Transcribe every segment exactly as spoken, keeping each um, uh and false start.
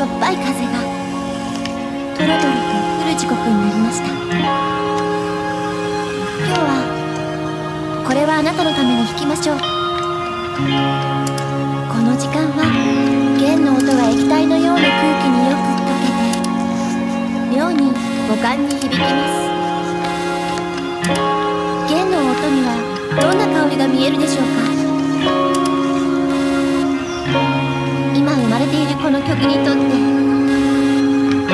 しょっぱい風がとろとろと降る時刻になりました。今日はこれはあなたのために弾きましょう。この時間は弦の音が液体のような空気によく溶けて妙に五感に響きます。弦の音にはどんな香りが見えるでしょうか。今生まれているこの曲にとって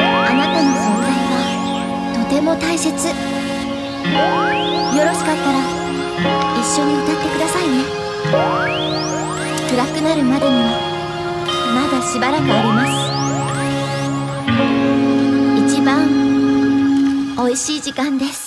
あなたの存在はとても大切。よろしかったら一緒に歌ってくださいね。暗くなるまでにはまだしばらくあります。一番おいしい時間です。